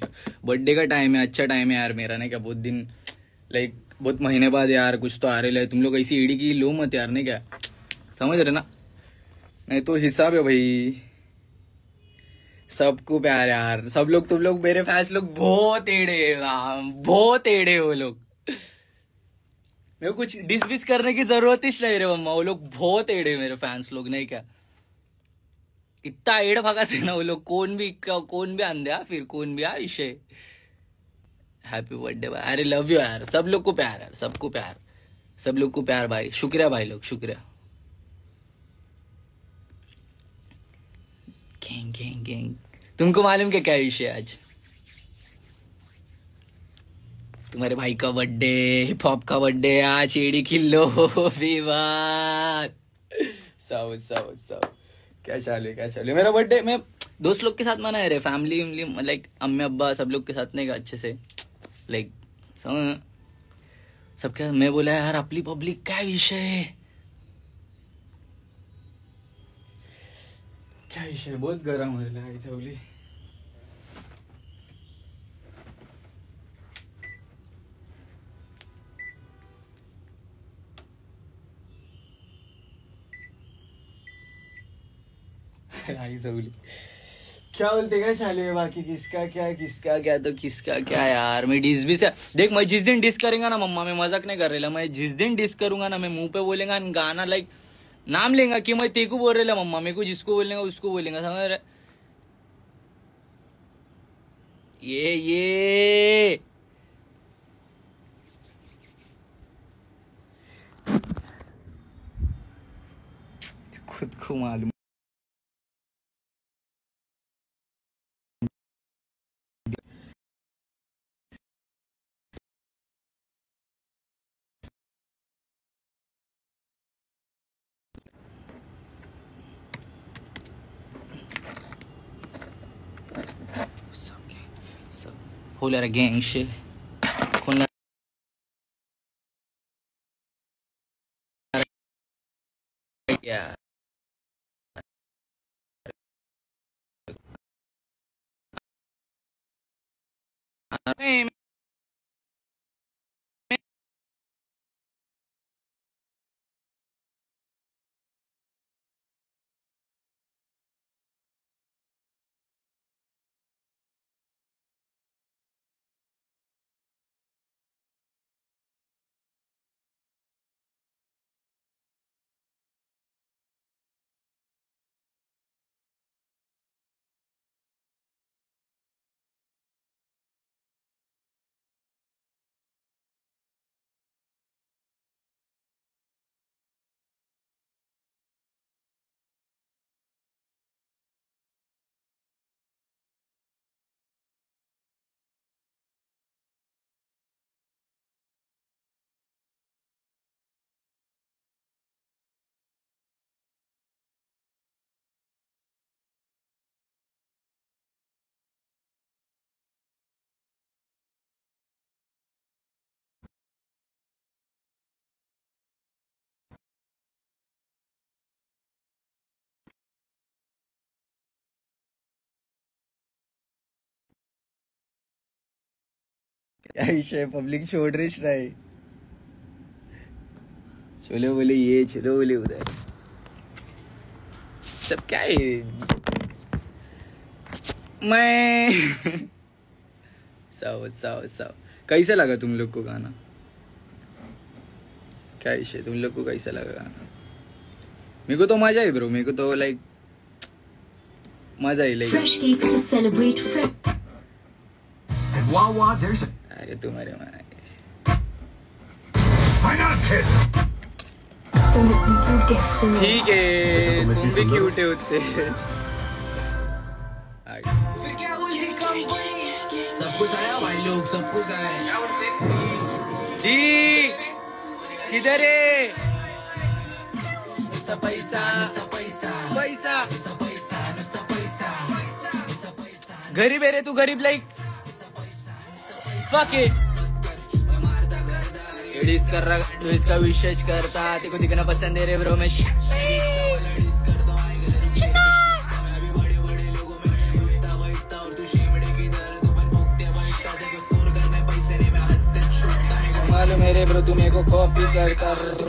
Birthday का time है, अच्छा टाइम है यार मेरा ना क्या, बहुत दिन लाइक बहुत महीने बाद यार कुछ तो आ रहे है। तुम लोग ऐसी ईडी की लो मत यार, नहीं क्या समझ रहे ना, नहीं तो हिसाब है भाई। सबको प्यार यार, सब लोग, तुम लोग मेरे फैंस लोग बहुत एड़े, बहुत एड़े हो लोग। मेरे को कुछ डिसबिस करने की जरूरत ही नहीं रे मम्मा, वो लोग बहुत एड़े मेरे फैंस लोग, नहीं क्या इतना एड़ भगाते ना वो लोग। कौन भी अंधा फिर कौन भी आशे। हैप्पी बर्थडे भाई, अरे लव यू यार, सब लोग को प्यार यार, सबको प्यार, सब लोग को प्यार भाई। शुक्रिया भाई लोग, शुक्रिया। गेंग गेंग गेंग, तुमको मालूम क्या क्या इशू है आज? तुम्हारे भाई का बर्थडे, हिप हॉप का बर्थडे, आज एड़ी खिलो बात। क्या चालू, क्या चालू। मेरा बर्थडे मैं दोस्त लोग के साथ मनाया रे, फैमिली लाइक अम्मी अब्बा सब लोग के साथ, नहीं अच्छे से लाइक सब क्या। मैं बोला यार अपनी पब्लिक क्या विषय है, क्या विषय, बहुत गरम हो रहा है चौली। क्या बोलते क्या चालू है बाकी, किसका क्या तो किसका क्या यार। मैं डिस भी देख, मैं जिस दिन डिस करेंगा ना मम्मा, मैं मजाक नहीं कर रहा, मैं जिस दिन डिस करूंगा ना मैं मुंह पे बोलेगा गाना लाइक नाम लेगा कि मैं तेको बोल रहे मम्मा, मेरे को जिसको बोलेगा उसको बोलेगा, समझ रहे? ये खुद को मालूम खोल रहा गैंग शे, खोलना यार पब्लिक छोड़ रही है। चलो बोले ये, चलो बोले उधर, सब क्या है मैं। सब कैसा लगा तुम लोग को गाना? क्या इशे, तुम लोग को कैसा लगा गाना? मेरे को तो मजा आई ब्रो, मेरे को तो लाइक मजा आई लाइक। वाह वाह, अरे तुम्हारे ठीक है, तुम भी क्यूट है उतने। फिर क्या बोलते, सब कुछ आया भाई लोग, सब कुछ आया जी। किधर है पैसा पैसा पैसा पैसा? गरीब है रे तू, गरीब लाइक एडिस कर रहा तो इसका विशेष करता, तेको दिखना पसंद है रे ब्रो। में मेरे ब्रो तू मेरे को कॉपी करता।